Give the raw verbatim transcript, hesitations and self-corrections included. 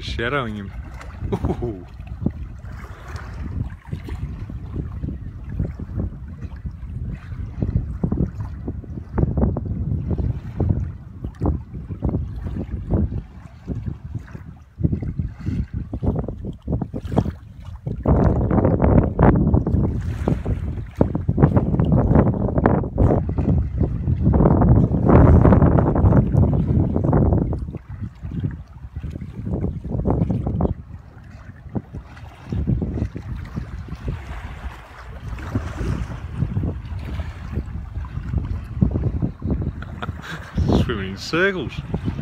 just shadowing him. Ooh. Swimming in circles.